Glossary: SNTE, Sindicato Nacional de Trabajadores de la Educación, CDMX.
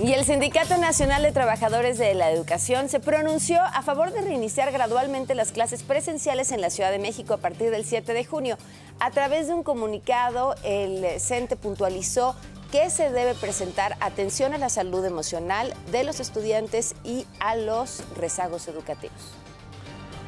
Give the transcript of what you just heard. Y el Sindicato Nacional de Trabajadores de la Educación se pronunció a favor de reiniciar gradualmente las clases presenciales en la Ciudad de México a partir del 7 de junio. A través de un comunicado, el SNTE puntualizó que se debe presentar atención a la salud emocional de los estudiantes y a los rezagos educativos.